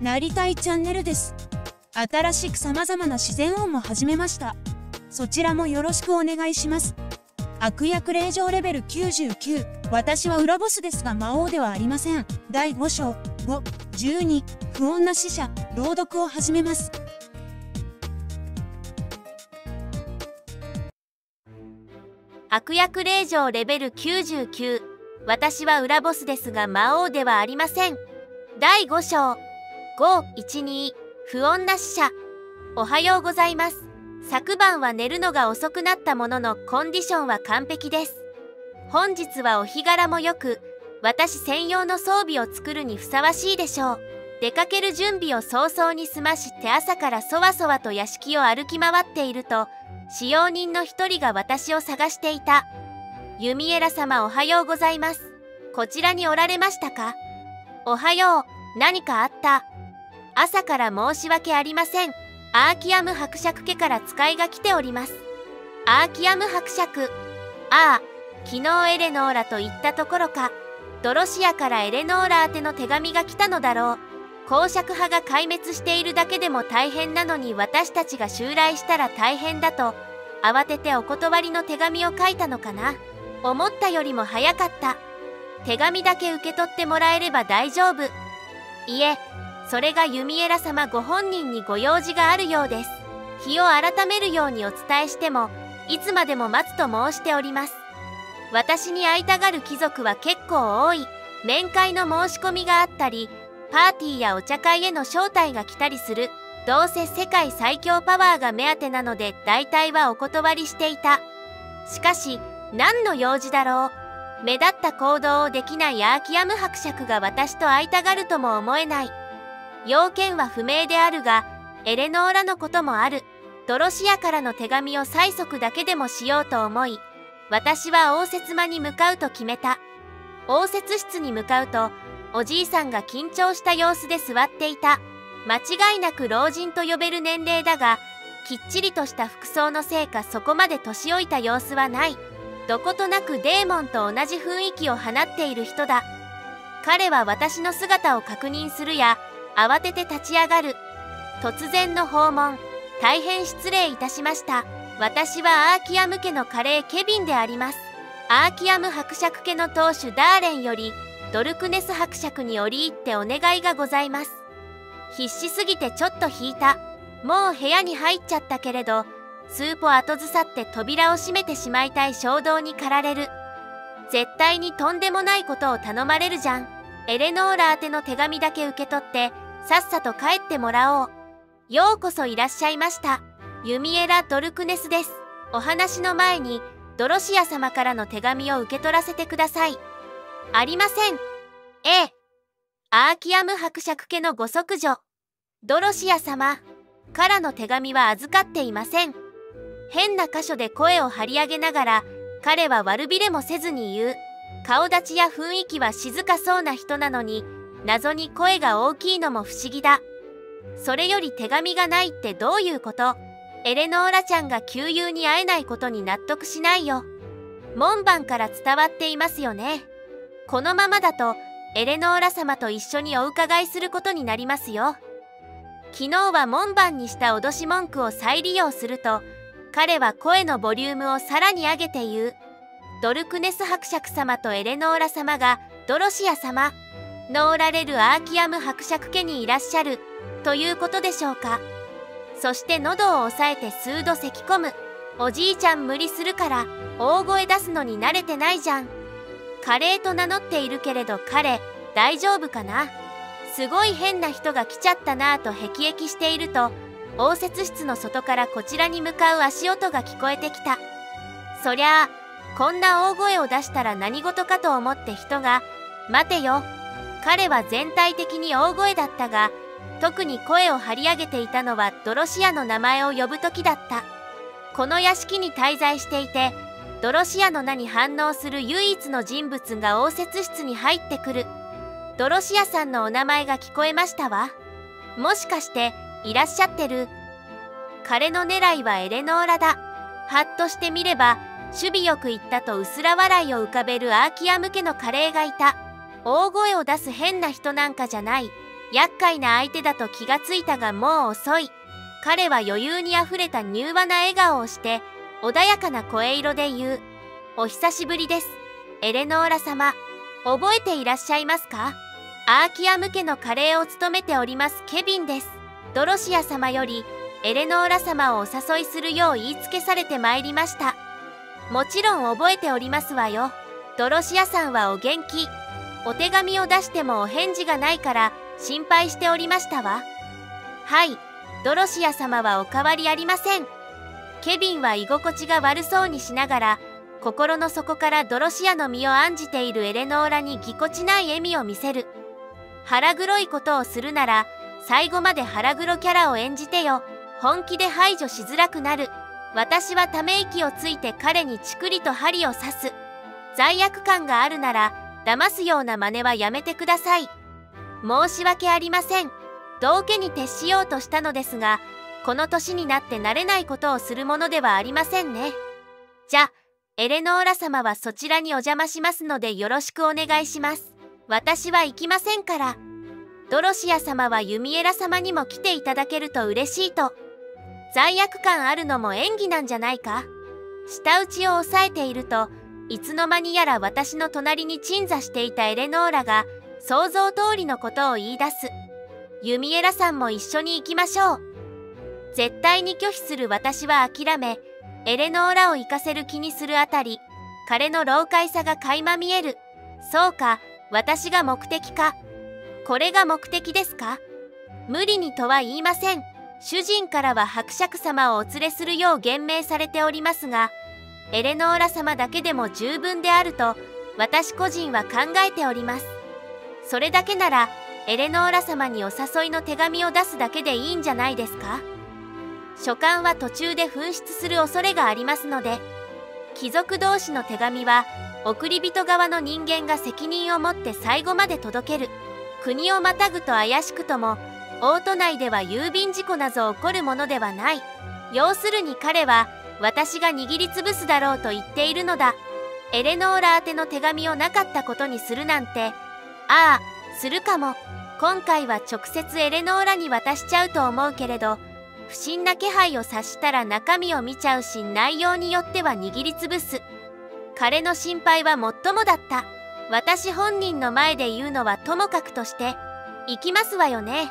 なりたいチャンネルです。新しく様々な自然音も始めました。そちらもよろしくお願いします。悪役令嬢レベル99、私は裏ボスですが魔王ではありません。第5章512不穏な死者朗読を始めます。悪役令嬢レベル99、私は裏ボスですが魔王ではありません。第5章512不穏な死者。おはようございます。昨晩は寝るのが遅くなったもののコンディションは完璧です。本日はお日柄もよく、私専用の装備を作るにふさわしいでしょう。出かける準備を早々に済まして朝からそわそわと屋敷を歩き回っていると、使用人の一人が私を探していた。弓エラ様、おはようございます。こちらにおられましたか？おはよう、何かあった？朝から申し訳ありません。アーキアム伯爵家から使いが来ております。アーキアム伯爵。ああ、昨日エレノーラと言ったところか。ドロシアからエレノーラ宛ての手紙が来たのだろう。公爵派が壊滅しているだけでも大変なのに、私たちが襲来したら大変だと慌ててお断りの手紙を書いたのかな。思ったよりも早かった。手紙だけ受け取ってもらえれば大丈夫。いえ、それが弓エラ様ご本人にご用事があるようです。日を改めるようにお伝えしても、いつまでも待つと申しております。私に会いたがる貴族は結構多い。面会の申し込みがあったり、パーティーやお茶会への招待が来たりする。どうせ世界最強パワーが目当てなので、大体はお断りしていた。しかし、何の用事だろう。目立った行動をできないアーキアム伯爵が私と会いたがるとも思えない。要件は不明であるが、エレノーラのこともある。ドロシアからの手紙を催促だけでもしようと思い、私は応接間に向かうと決めた。応接室に向かうと、おじいさんが緊張した様子で座っていた。間違いなく老人と呼べる年齢だが、きっちりとした服装のせいかそこまで年老いた様子はない。どことなくデーモンと同じ雰囲気を放っている人だ。彼は私の姿を確認するや、慌てて立ち上がる。突然の訪問、大変失礼いたしました。私はアーキアム家のカレーケビンであります。アーキアム伯爵家の当主ダーレンより、ドルクネス伯爵に折り入ってお願いがございます。必死すぎてちょっと引いた。もう部屋に入っちゃったけれど、数歩後ずさって扉を閉めてしまいたい衝動に駆られる。絶対にとんでもないことを頼まれるじゃん。エレノーラ宛ての手紙だけ受け取って、さっさと帰ってもらおう。ようこそいらっしゃいました。ユミエラ・ドルクネスです。お話の前に、ドロシア様からの手紙を受け取らせてください。ありません。ええ。アーキアム伯爵家のご息女、ドロシア様からの手紙は預かっていません。変な箇所で声を張り上げながら、彼は悪びれもせずに言う。顔立ちや雰囲気は静かそうな人なのに、謎に声が大きいのも不思議だ。それより手紙がないってどういうこと？エレノーラちゃんが旧友に会えないことに納得しないよ。門番から伝わっていますよね。このままだとエレノーラ様と一緒にお伺いすることになりますよ。昨日は門番にした脅し文句を再利用すると、彼は声のボリュームをさらに上げて言う。ドルクネス伯爵様とエレノーラ様がドロシア様ノーラレルアーキアム伯爵家にいらっしゃるということでしょうか。そして喉を押さえて数度咳込む。おじいちゃん無理するから、大声出すのに慣れてないじゃん。カレーと名乗っているけれど彼大丈夫かな。すごい変な人が来ちゃったなぁと辟易していると、応接室の外からこちらに向かう足音が聞こえてきた。そりゃあこんな大声を出したら何事かと思って人が、待てよ。彼は全体的に大声だったが、特に声を張り上げていたのはドロシアの名前を呼ぶ時だった。この屋敷に滞在していて、ドロシアの名に反応する唯一の人物が応接室に入ってくる。ドロシアさんのお名前が聞こえましたわ。もしかしていらっしゃってる。彼の狙いはエレノーラだ。はっとしてみれば、守備よく言ったとうすら笑いを浮かべるアーキアム家のカレーがいた。大声を出す変な人なんかじゃない。厄介な相手だと気がついたがもう遅い。彼は余裕にあふれた柔和な笑顔をして、穏やかな声色で言う。お久しぶりです。エレノーラ様、覚えていらっしゃいますか？アーキアム家のカレーを務めておりますケビンです。ドロシア様より、エレノーラ様をお誘いするよう言いつけされてまいりました。もちろん覚えておりますわよ。ドロシアさんはお元気。お手紙を出してもお返事がないから心配しておりましたわ。はい、ドロシア様はお変わりありません。ケビンは居心地が悪そうにしながら、心の底からドロシアの身を案じているエレノーラにぎこちない笑みを見せる。腹黒いことをするなら、最後まで腹黒キャラを演じてよ。本気で排除しづらくなる。私はため息をついて彼にチクリと針を刺す。罪悪感があるなら騙すような真似はやめてください。申し訳ありません。道化に徹しようとしたのですが、この年になって慣れないことをするものではありませんね。じゃ、エレノーラ様はそちらにお邪魔しますのでよろしくお願いします。私は行きませんから。ドロシア様はユミエラ様にも来ていただけると嬉しいと。罪悪感あるのも演技なんじゃないか。舌打ちを抑えていると、いつの間にやら私の隣に鎮座していたエレノーラが想像通りのことを言い出す。ユミエラさんも一緒に行きましょう。絶対に拒否する私は諦め、エレノーラを行かせる気にするあたり、彼の老快さが垣間見える。そうか、私が目的か。これが目的ですか。無理にとは言いません。主人からは伯爵様をお連れするよう言明されておりますが、エレノーラ様だけでも十分であると私個人は考えております。それだけならエレノーラ様にお誘いの手紙を出すだけでいいんじゃないですか。書簡は途中で紛失する恐れがありますので、貴族同士の手紙は送り人側の人間が責任を持って最後まで届ける。国をまたぐと怪しくとも、大都内では郵便事故など起こるものではない。要するに彼は、私が握りつぶすだろうと言っているのだ。エレノーラ宛ての手紙をなかったことにするなんて、ああ、するかも。今回は直接エレノーラに渡しちゃうと思うけれど、不審な気配を察したら中身を見ちゃうし、内容によっては握りつぶす。彼の心配はもっともだった。私本人の前で言うのはともかくとして、行きますわよね。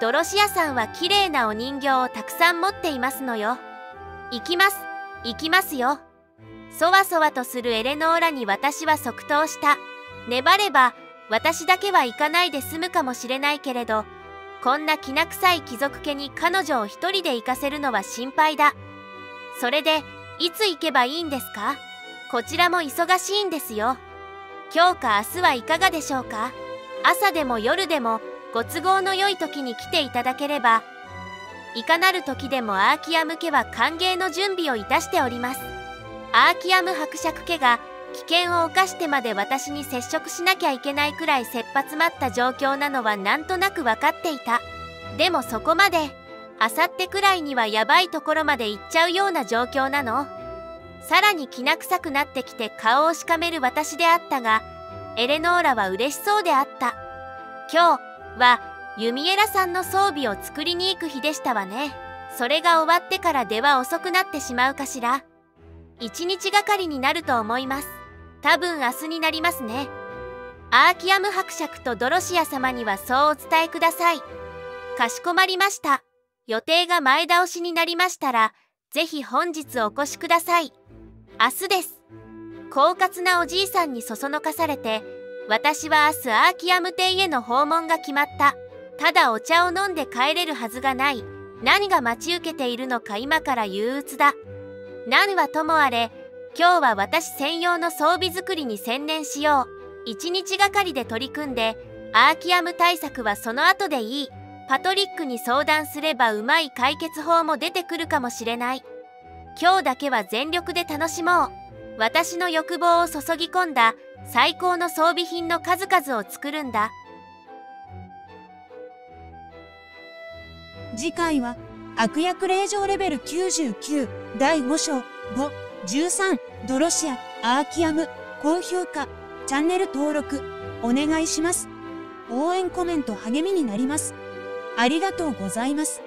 ドロシアさんは綺麗なお人形をたくさん持っていますのよ。行きますよ。そわそわとするエレノーラに私は即答した。粘れば、私だけは行かないで済むかもしれないけれど、こんなきな臭い貴族家に彼女を一人で行かせるのは心配だ。それで、いつ行けばいいんですか？こちらも忙しいんですよ。今日か明日はいかがでしょうか？朝でも夜でも、ご都合の良い時に来ていただければ、いかなる時でもアーキアム家は歓迎の準備をいたしております。アーキアム伯爵家が危険を冒してまで私に接触しなきゃいけないくらい切羽詰まった状況なのはなんとなく分かっていた。でもそこまで、あさってくらいにはやばいところまで行っちゃうような状況なの。さらにきな臭くなってきて顔をしかめる私であったが、エレノーラは嬉しそうであった。今日、はユミエラさんの装備を作りに行く日でしたわね。それが終わってからでは遅くなってしまうかしら。一日がかりになると思います。多分明日になりますね。アーキアム伯爵とドロシア様にはそうお伝えください。かしこまりました。予定が前倒しになりましたら、ぜひ本日お越しください。明日です。狡猾なおじいさんにそそのかされて、私は明日アーキアム邸への訪問が決まった。ただお茶を飲んで帰れるはずがない。何が待ち受けているのか今から憂鬱だ。何はともあれ、今日は私専用の装備作りに専念しよう。一日がかりで取り組んで、アーキアム対策はその後でいい。パトリックに相談すればうまい解決法も出てくるかもしれない。今日だけは全力で楽しもう。私の欲望を注ぎ込んだ。最高の装備品の数々を作るんだ。次回は悪役令嬢レベル99第5章513ドロシア・アーキアム高評価チャンネル登録お願いします。応援コメント励みになります。ありがとうございます。